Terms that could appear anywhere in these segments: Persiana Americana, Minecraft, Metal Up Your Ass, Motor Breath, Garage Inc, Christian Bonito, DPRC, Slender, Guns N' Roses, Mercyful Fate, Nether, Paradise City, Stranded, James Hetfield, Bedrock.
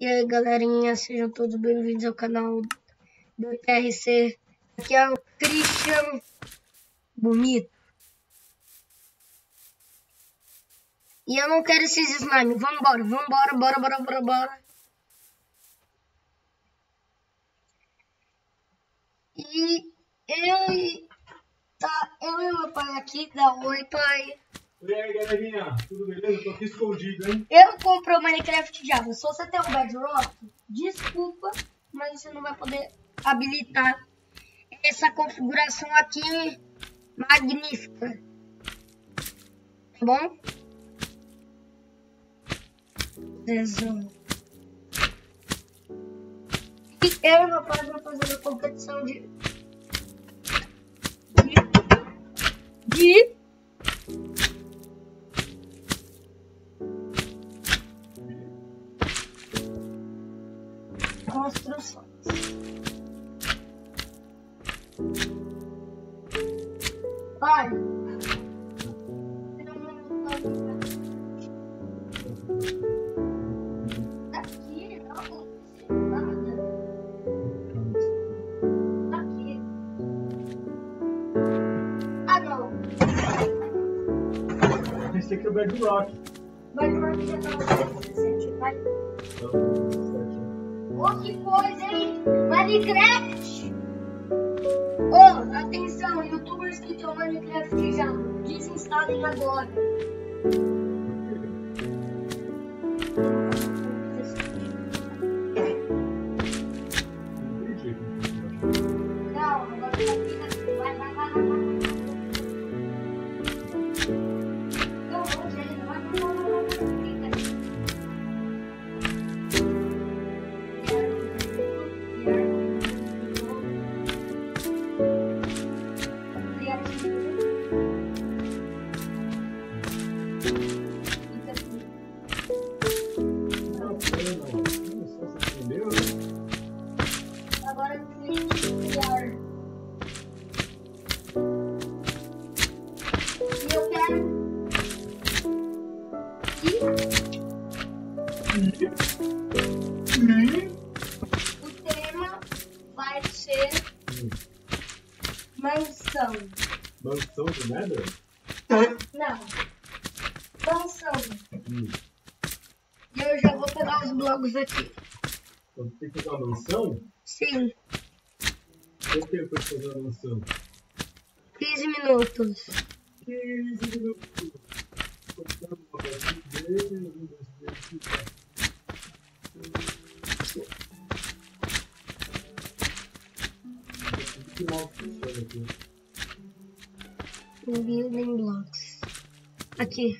E aí galerinha, sejam todos bem-vindos ao canal DPRC. Aqui é o Christian Bonito. E eu não quero esses slime, vambora. E eu e o meu pai aqui, dá oi pai. E aí galerinha, tudo beleza? Tô aqui escondido, hein? Eu comprei o Minecraft Java. Se você tem um Bedrock, desculpa, mas você não vai poder habilitar essa configuração aqui magnífica, tá bom? Tesouro. E eu e o rapaz vamos fazer uma competição de construções. Vai. Aqui não aconteceu nada. Aqui. Ah, não. Pensei que é o Bedrock. Bedrock já tava com 17, vai. Oh, que coisa, hein? Minecraft! Oh, atenção, youtubers que estão Minecraft já, desinstalem agora. O tema vai ser mansão. Mansão do Nether? Não. Mansão. E eu já vou pegar os blocos aqui. Você tem que fazer uma mansão? Sim. Quanto tempo para fazer uma mansão? 15 minutos. 15 minutos. Building blocks. Aqui.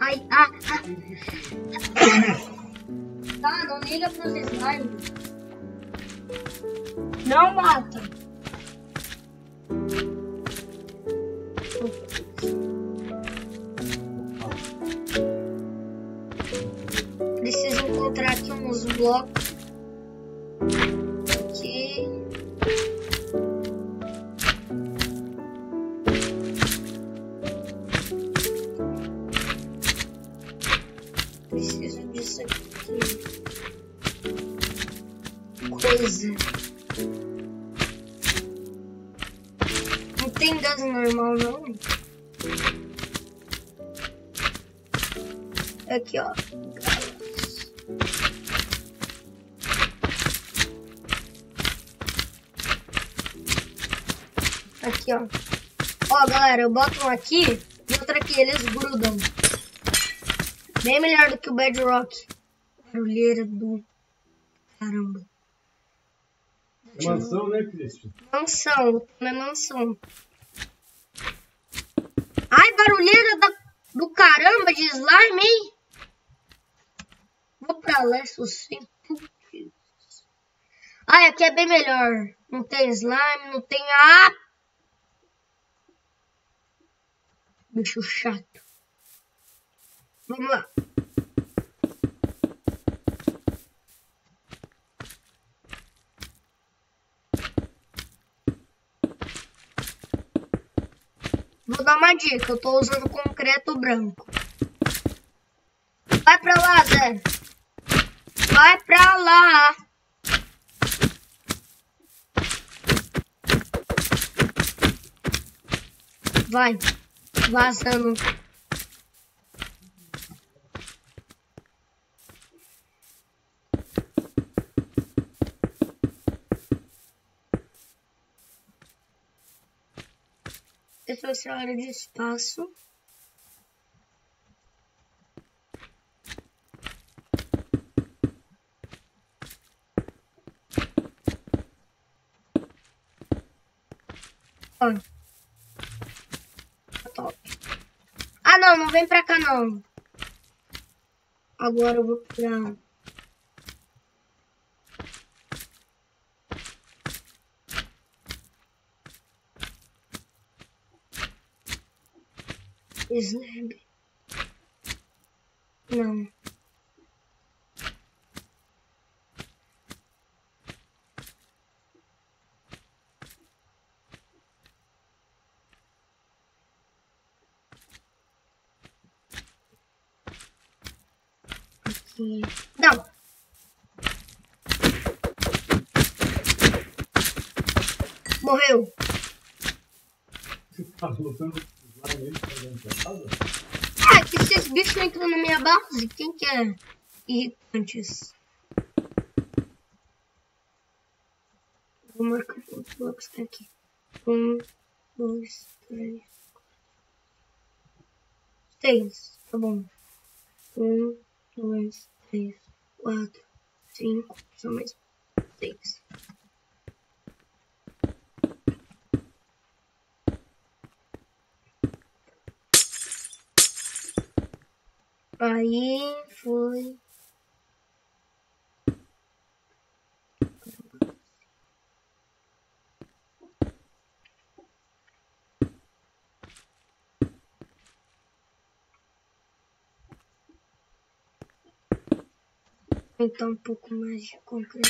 Ai, Tá, não liga pros slimes. Não mata. Preciso encontrar aqui uns blocos. Aqui. Preciso disso aqui. Coisa. Não tem gás normal, não. Aqui, ó. Aqui, ó. Ó, galera, eu boto um aqui e outro aqui. Eles grudam. Bem melhor do que o Bedrock. Barulheira do caramba. É mansão, né, Christian? Mansão. Não é mansão. Ai, barulheira do caramba de slime, hein? Vou pra lá, isso sim. Ai, aqui é bem melhor. Não tem slime, não tem... Ah! Bicho chato. Vamos lá. Vou dar uma dica, eu tô usando concreto branco. Vai pra lá, Zé. Vai pra lá. Vai. Vazando. Eu sou essa área de espaço. Top. Ah, não, não vem pra cá, não. Agora eu vou procurar. Slender. Não. Não. Morreu. Você tá lutando lá dentro pra dentro da casa? Ah, que esses bichos entram na minha base. Quem que é? Irritantes. Vou marcar os blocos aqui. 1, 2, 3, 4, 6. Tá bom. 1, 2, 3, 4, 5, só mais 6. Aí foi. Então um pouco mais de concreto.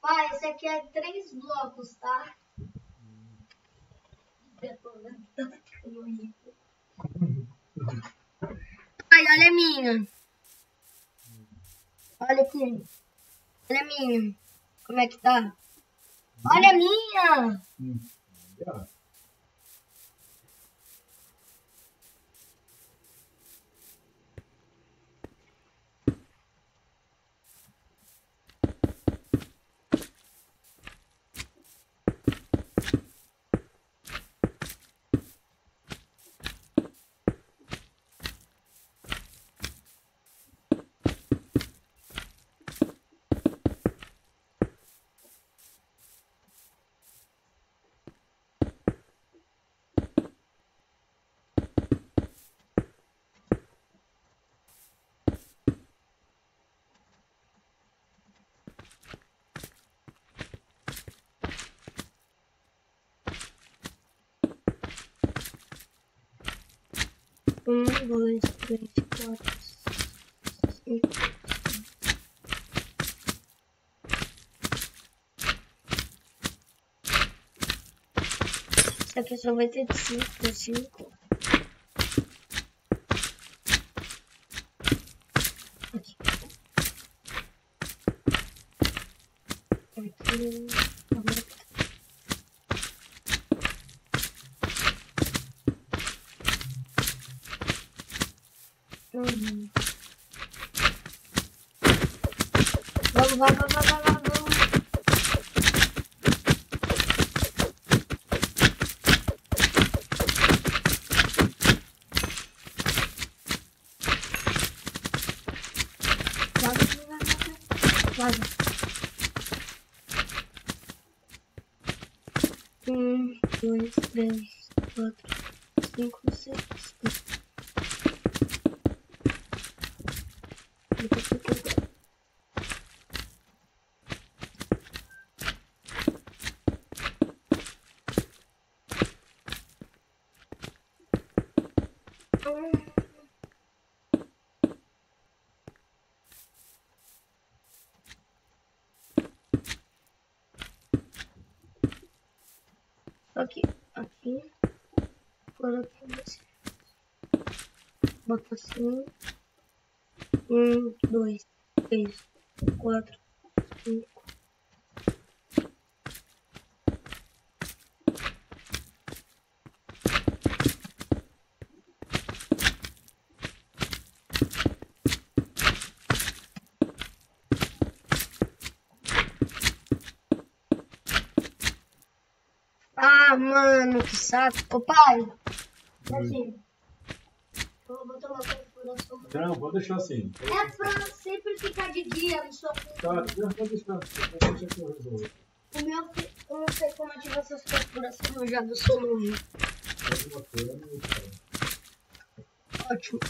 Pai, esse aqui é 3 blocos, tá? Eu tô vendo tanto que eu não. Pai, olha a minha. Olha aqui. Olha a minha. Como é que tá? Olha a minha! Um, dois, três, quatro, cinco. Isso aqui só vai ter 5, 5. Aqui. Aqui. Vamos. 1, 2, 3, 4, 5, 6. Okay, okay. What assim, 1, 2, 3, 4, 5. Mano, que saco. Papai, assim. Eu vou botar uma configuração. Não, vou deixar assim. É pra sempre ficar de dia no seu. Tá, eu vou deixar assim. O meu, eu não sei como ativar essas configurações, eu já sou novo. Ótimo.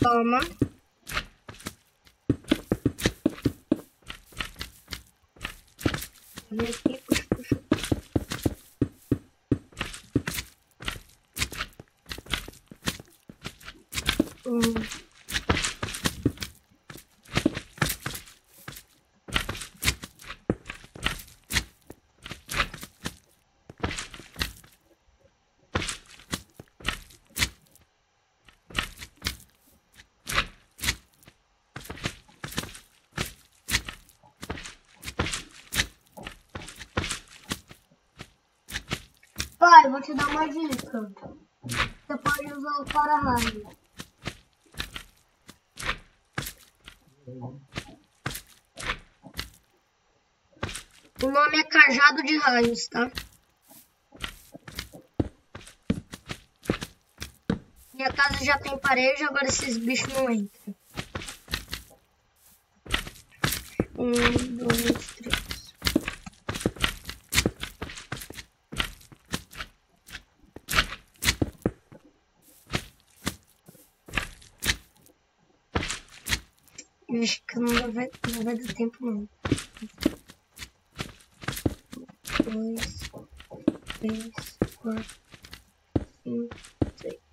Toma. Vem aqui, puxa, puxa. Pai, vou te dar uma dica. Você pode usar o para-raio. O nome é cajado de raios, tá? Minha casa já tem parede, agora esses bichos não entram. 1, 2, 3. Acho que não vai dar tempo não. 2, 3, 4, 5, 6.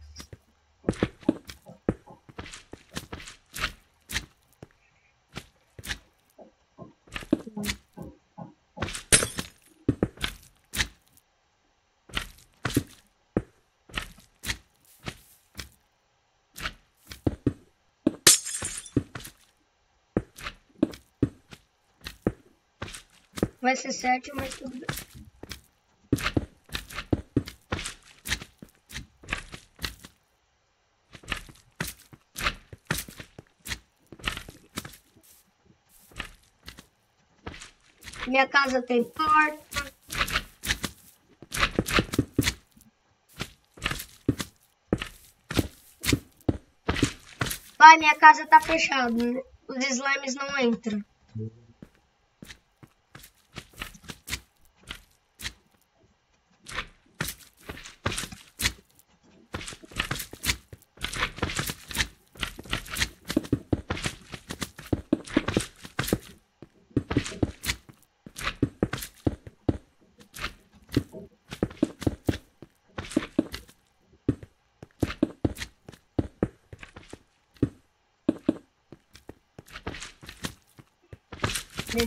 Vai ser 7, mas tudo bem. Minha casa tem porta. Pai, minha casa tá fechada, né? Os slimes não entram.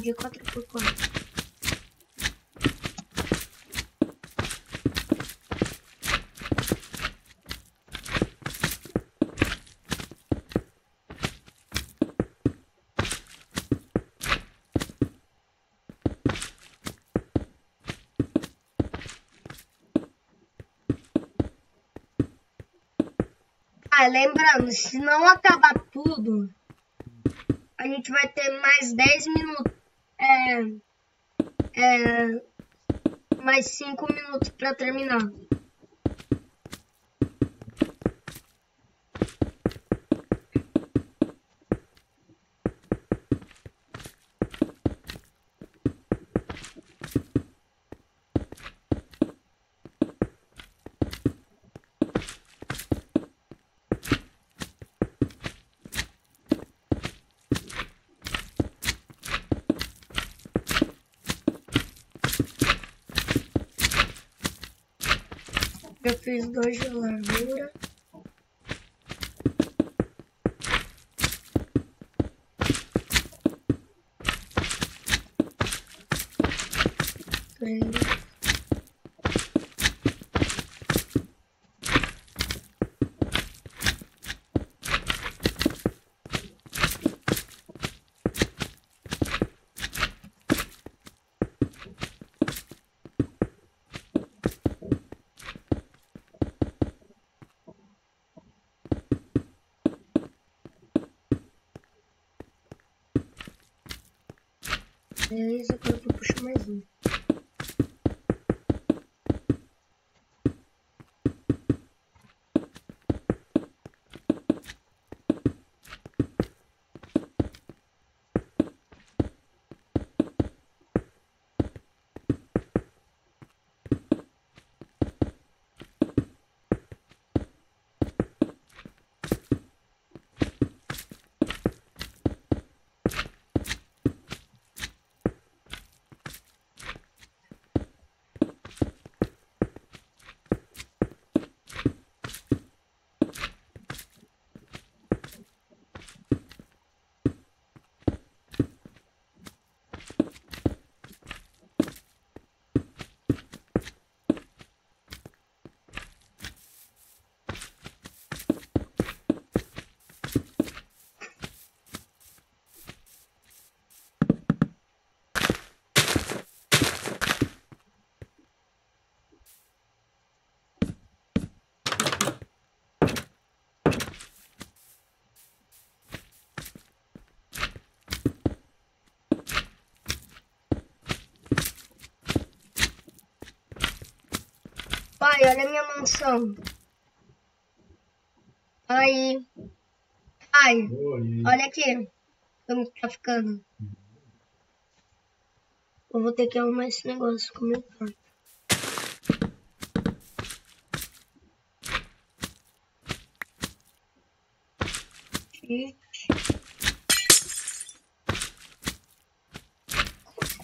De 4x4. Ah, lembrando, se não acabar tudo, a gente vai ter mais 10 minutos. mais 5 minutos pra terminar. Eu fiz 2 de largura. Beleza, agora eu vou puxar mais um. Pai, olha a minha mansão. Aí. Pai, oi. Olha aqui como tá ficando. Eu vou ter que arrumar esse negócio com meu pai.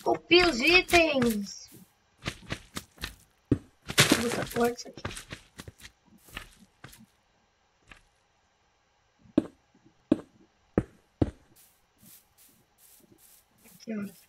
Copie os itens. Outra porta aqui. Aqui, ó. Aqui.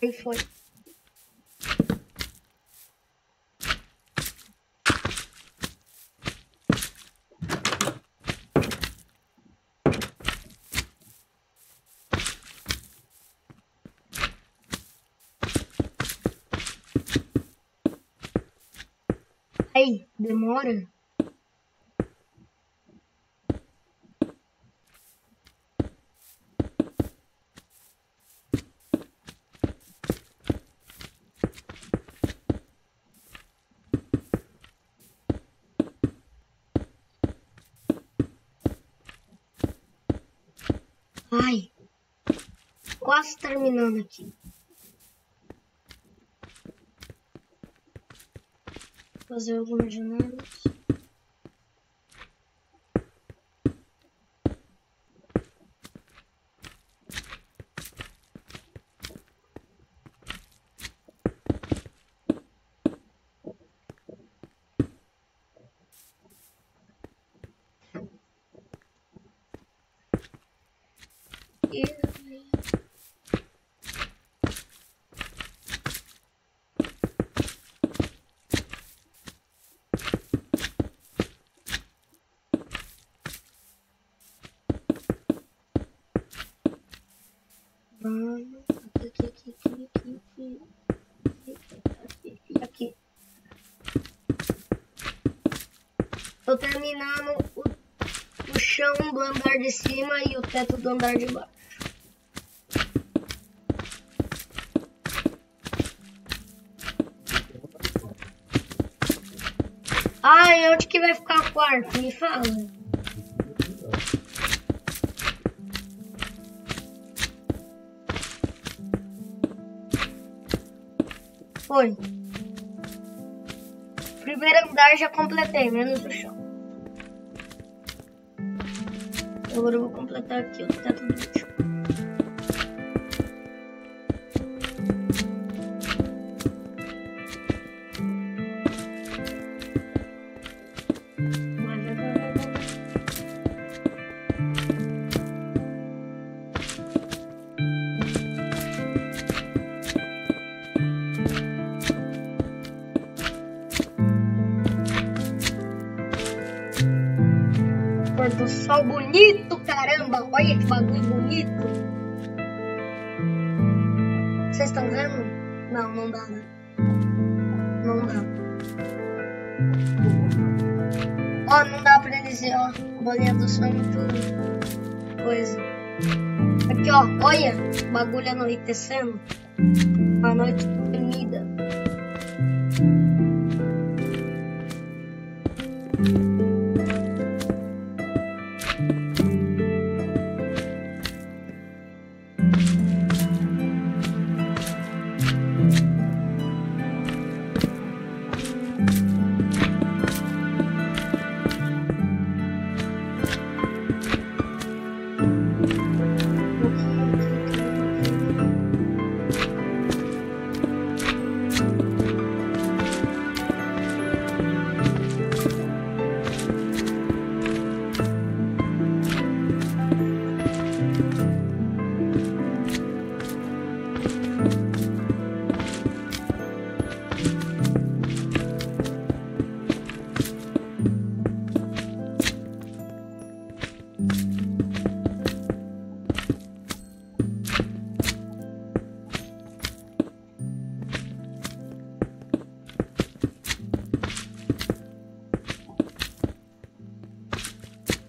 Aí foi. Aí, demora? Ai, quase terminando aqui. Fazer algumas janelas. Aqui. Eu terminando o chão do andar de cima e o teto do andar de baixo. Ai, onde que vai ficar o quarto? Me fala. Foi. Primeiro andar já completei, menos o chão. Agora eu vou completar aqui o teto do chão. Do sol bonito, caramba! Olha que bagulho bonito! Vocês estão vendo? Não, não dá, né? Não dá. Ó, não dá pra eles ver, ó. Bolinha do sol e tudo. Coisa. Aqui, ó. Olha! Bagulho anoitecendo. A noite dormida.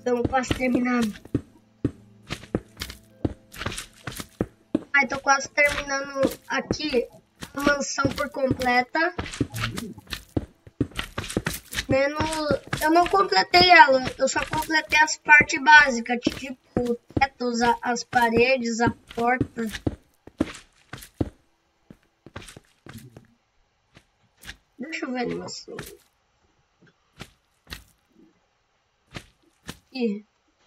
Então, quase terminando. Ah, tô quase terminando aqui a mansão por completa. Eu não completei ela, eu só completei as partes básicas, tipo o teto, as paredes, a porta. Deixa eu ver ali, maçã.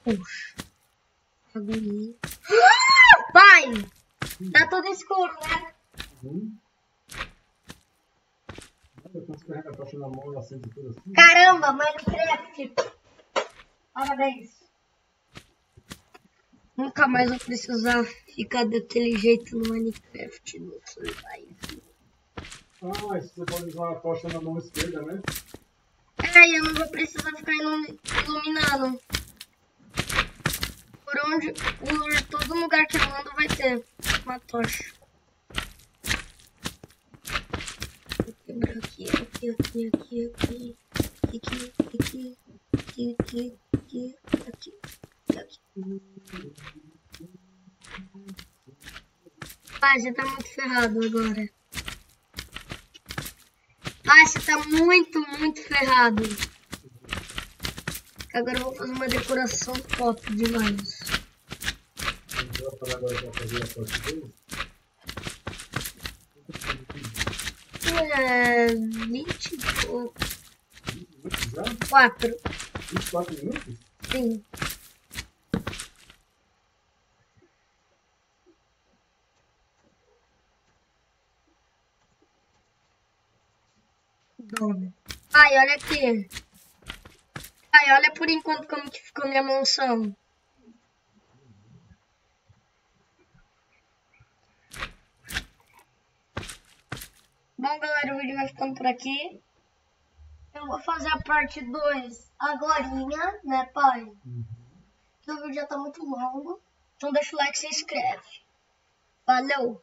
Puxa. Agonia. Ah, pai! Tá todo escuro, né? Caramba, Minecraft! Parabéns! Nunca mais vou precisar ficar daquele jeito no Minecraft. No ah, mas você pode usar a tocha na mão esquerda, né? É, eu não vou precisar ficar iluminando. Por todo lugar que eu ando vai ter uma tocha. Vou quebrar aqui, aqui, aqui, aqui, aqui, aqui, aqui, aqui, aqui, aqui, aqui, aqui. Pai, você tá muito ferrado agora. Pai, você tá muito ferrado. Agora eu vou fazer uma decoração top demais. É... 20 e pouco. 4. 24 minutos? Sim. Dome. Ai, olha aqui. Ai, olha por enquanto como que ficou minha mansão. Bom, galera, o vídeo vai ficando por aqui. Eu vou fazer a parte 2 agorinha, né, pai? Porque o vídeo já tá muito longo. Então deixa o like e se inscreve. Follow.